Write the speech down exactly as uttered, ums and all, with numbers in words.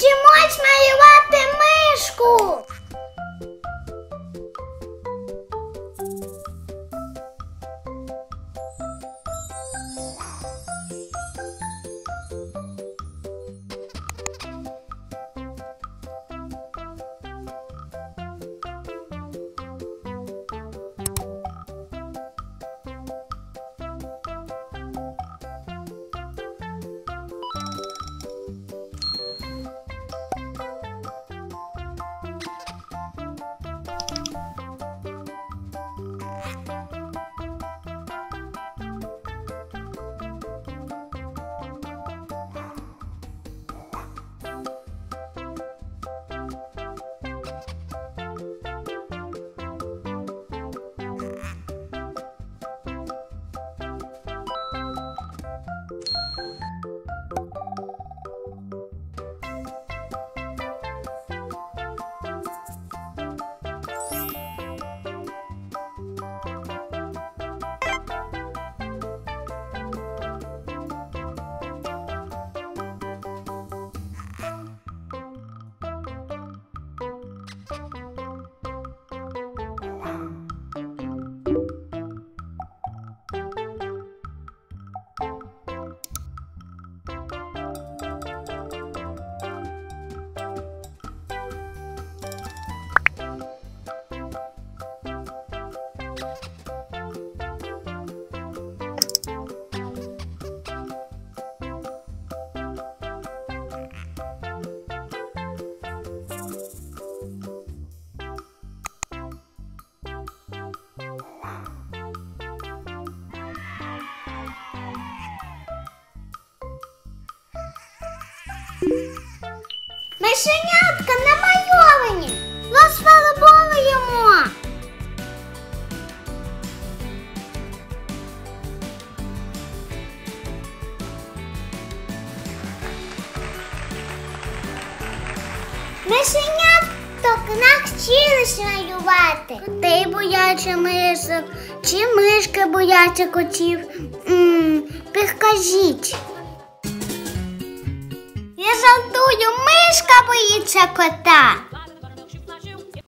Вчимось малювати мишку. Мишенятка намальовані, розфарбовуємо. Мишеняток навчились малювати. Котей бояться мишок, чи мишки бояться котів? М-м, підкажіть. Я жартую, мишка боїться кота.